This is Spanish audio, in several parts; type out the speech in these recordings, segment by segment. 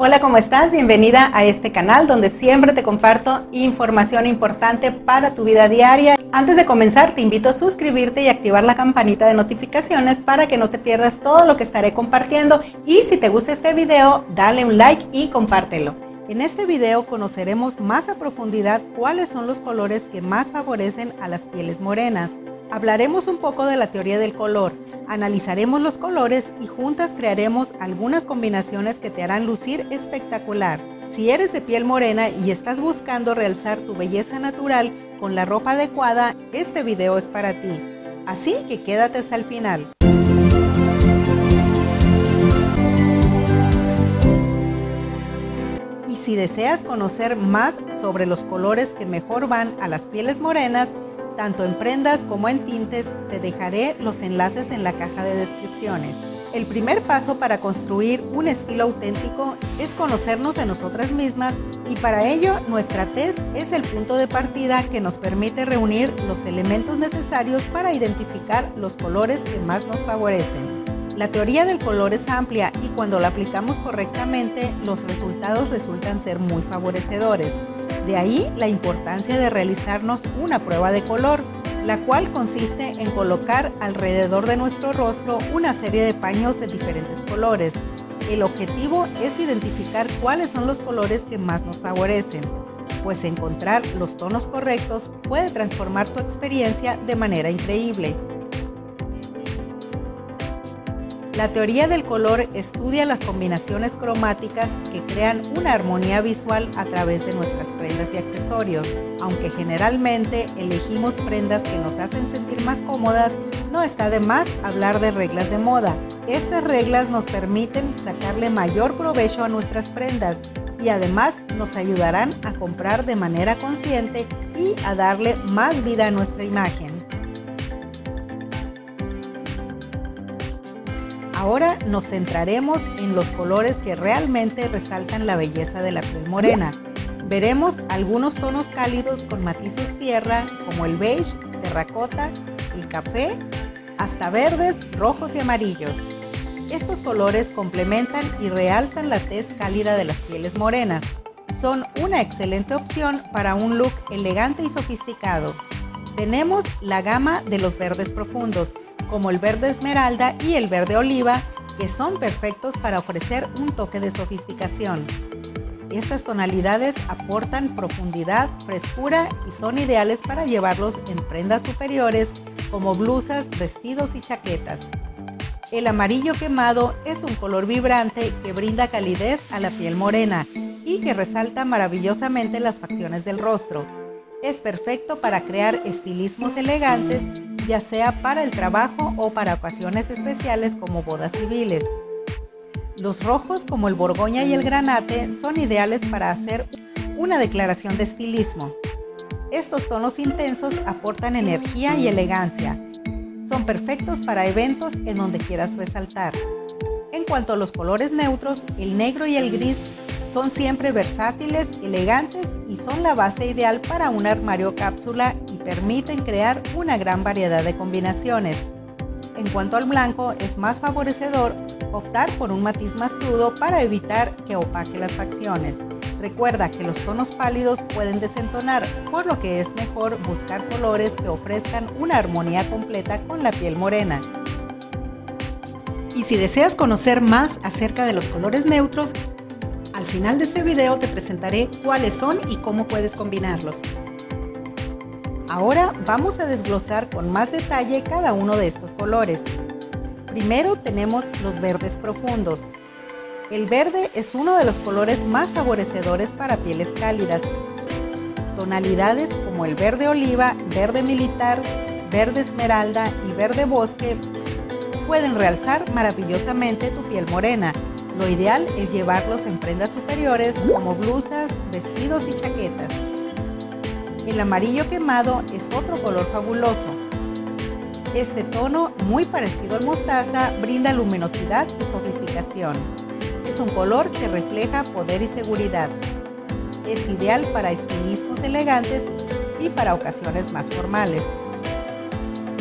Hola, ¿cómo estás? Bienvenida a este canal donde siempre te comparto información importante para tu vida diaria. Antes de comenzar, te invito a suscribirte y activar la campanita de notificaciones para que no te pierdas todo lo que estaré compartiendo. Y si te gusta este video, dale un like y compártelo. En este video conoceremos más a profundidad cuáles son los colores que más favorecen a las pieles morenas. Hablaremos un poco de la teoría del color, analizaremos los colores y juntas crearemos algunas combinaciones que te harán lucir espectacular. Si eres de piel morena y estás buscando realzar tu belleza natural con la ropa adecuada, este video es para ti. Así que quédate hasta el final. Y si deseas conocer más sobre los colores que mejor van a las pieles morenas, tanto en prendas como en tintes, te dejaré los enlaces en la caja de descripciones. El primer paso para construir un estilo auténtico es conocernos de nosotras mismas, y para ello nuestra tez es el punto de partida que nos permite reunir los elementos necesarios para identificar los colores que más nos favorecen. La teoría del color es amplia y cuando la aplicamos correctamente, los resultados resultan ser muy favorecedores. De ahí la importancia de realizarnos una prueba de color, la cual consiste en colocar alrededor de nuestro rostro una serie de paños de diferentes colores. El objetivo es identificar cuáles son los colores que más nos favorecen, pues encontrar los tonos correctos puede transformar tu experiencia de manera increíble. La teoría del color estudia las combinaciones cromáticas que crean una armonía visual a través de nuestras prendas y accesorios. Aunque generalmente elegimos prendas que nos hacen sentir más cómodas, no está de más hablar de reglas de moda. Estas reglas nos permiten sacarle mayor provecho a nuestras prendas y además nos ayudarán a comprar de manera consciente y a darle más vida a nuestra imagen. Ahora nos centraremos en los colores que realmente resaltan la belleza de la piel morena. Veremos algunos tonos cálidos con matices tierra como el beige, terracota, el café, hasta verdes, rojos y amarillos. Estos colores complementan y realzan la tez cálida de las pieles morenas. Son una excelente opción para un look elegante y sofisticado. Tenemos la gama de los verdes profundos, como el verde esmeralda y el verde oliva, que son perfectos para ofrecer un toque de sofisticación. Estas tonalidades aportan profundidad, frescura y son ideales para llevarlos en prendas superiores como blusas, vestidos y chaquetas. El amarillo quemado es un color vibrante que brinda calidez a la piel morena y que resalta maravillosamente las facciones del rostro. Es perfecto para crear estilismos elegantes, ya sea para el trabajo o para ocasiones especiales como bodas civiles. Los rojos como el borgoña y el granate son ideales para hacer una declaración de estilismo. Estos tonos intensos aportan energía y elegancia. Son perfectos para eventos en donde quieras resaltar. En cuanto a los colores neutros, el negro y el gris son siempre versátiles, elegantes y son la base ideal para un armario cápsula y permiten crear una gran variedad de combinaciones. En cuanto al blanco, es más favorecedor optar por un matiz más crudo para evitar que opaque las facciones. Recuerda que los tonos pálidos pueden desentonar, por lo que es mejor buscar colores que ofrezcan una armonía completa con la piel morena. Y si deseas conocer más acerca de los colores neutros, al final de este video te presentaré cuáles son y cómo puedes combinarlos. Ahora vamos a desglosar con más detalle cada uno de estos colores. Primero tenemos los verdes profundos. El verde es uno de los colores más favorecedores para pieles cálidas. Tonalidades como el verde oliva, verde militar, verde esmeralda y verde bosque pueden realzar maravillosamente tu piel morena. Lo ideal es llevarlos en prendas superiores como blusas, vestidos y chaquetas. El amarillo quemado es otro color fabuloso. Este tono, muy parecido al mostaza, brinda luminosidad y sofisticación. Es un color que refleja poder y seguridad. Es ideal para estilismos elegantes y para ocasiones más formales.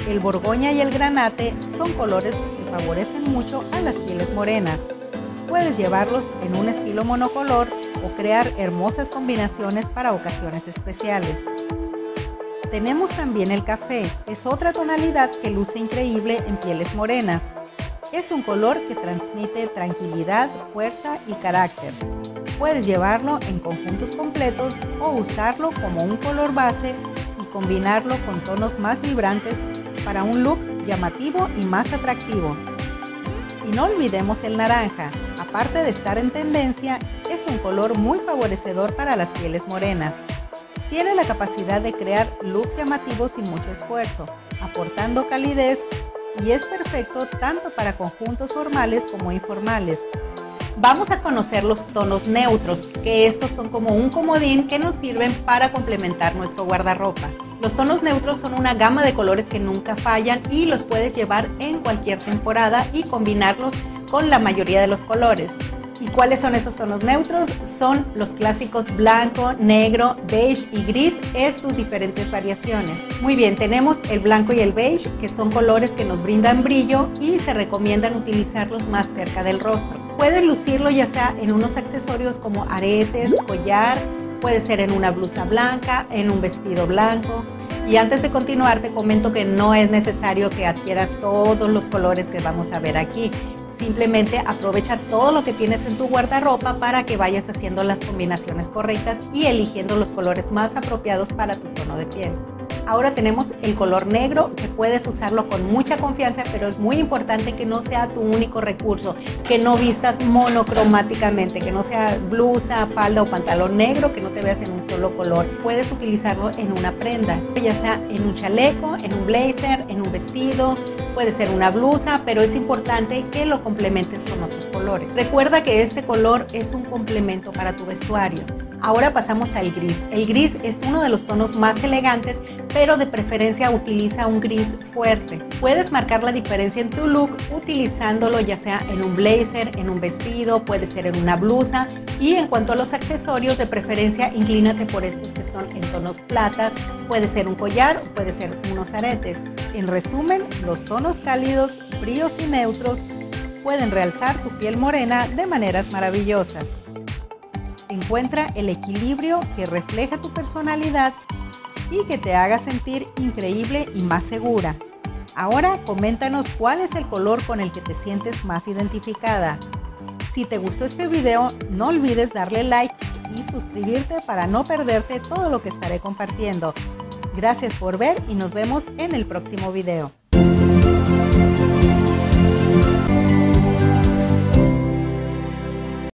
El borgoña y el granate son colores que favorecen mucho a las pieles morenas. Puedes llevarlos en un estilo monocolor o crear hermosas combinaciones para ocasiones especiales. Tenemos también el café, es otra tonalidad que luce increíble en pieles morenas. Es un color que transmite tranquilidad, fuerza y carácter. Puedes llevarlo en conjuntos completos o usarlo como un color base y combinarlo con tonos más vibrantes para un look llamativo y más atractivo. Y no olvidemos el naranja, aparte de estar en tendencia, es un color muy favorecedor para las pieles morenas. Tiene la capacidad de crear looks llamativos sin mucho esfuerzo, aportando calidez y es perfecto tanto para conjuntos formales como informales. Vamos a conocer los tonos neutros, que estos son como un comodín que nos sirven para complementar nuestro guardarropa. Los tonos neutros son una gama de colores que nunca fallan y los puedes llevar en cualquier temporada y combinarlos con la mayoría de los colores. ¿Y cuáles son esos tonos neutros? Son los clásicos blanco, negro, beige y gris en sus diferentes variaciones. Muy bien, tenemos el blanco y el beige, que son colores que nos brindan brillo y se recomiendan utilizarlos más cerca del rostro. Puedes lucirlo ya sea en unos accesorios como aretes, collar, puede ser en una blusa blanca, en un vestido blanco. Y antes de continuar te comento que no es necesario que adquieras todos los colores que vamos a ver aquí. Simplemente aprovecha todo lo que tienes en tu guardarropa para que vayas haciendo las combinaciones correctas y eligiendo los colores más apropiados para tu tono de piel. Ahora tenemos el color negro, que puedes usarlo con mucha confianza, pero es muy importante que no sea tu único recurso, que no vistas monocromáticamente, que no sea blusa, falda o pantalón negro, que no te veas en un solo color. Puedes utilizarlo en una prenda, ya sea en un chaleco, en un blazer, en un vestido, puede ser una blusa, pero es importante que lo complementes con otros colores. Recuerda que este color es un complemento para tu vestuario. Ahora pasamos al gris. El gris es uno de los tonos más elegantes, pero de preferencia utiliza un gris fuerte. Puedes marcar la diferencia en tu look utilizándolo ya sea en un blazer, en un vestido, puede ser en una blusa. Y en cuanto a los accesorios, de preferencia inclínate por estos que son en tonos platas, puede ser un collar o puede ser unos aretes. En resumen, los tonos cálidos, fríos y neutros pueden realzar tu piel morena de maneras maravillosas. Encuentra el equilibrio que refleja tu personalidad y que te haga sentir increíble y más segura. Ahora coméntanos cuál es el color con el que te sientes más identificada. Si te gustó este video, no olvides darle like y suscribirte para no perderte todo lo que estaré compartiendo. Gracias por ver y nos vemos en el próximo video.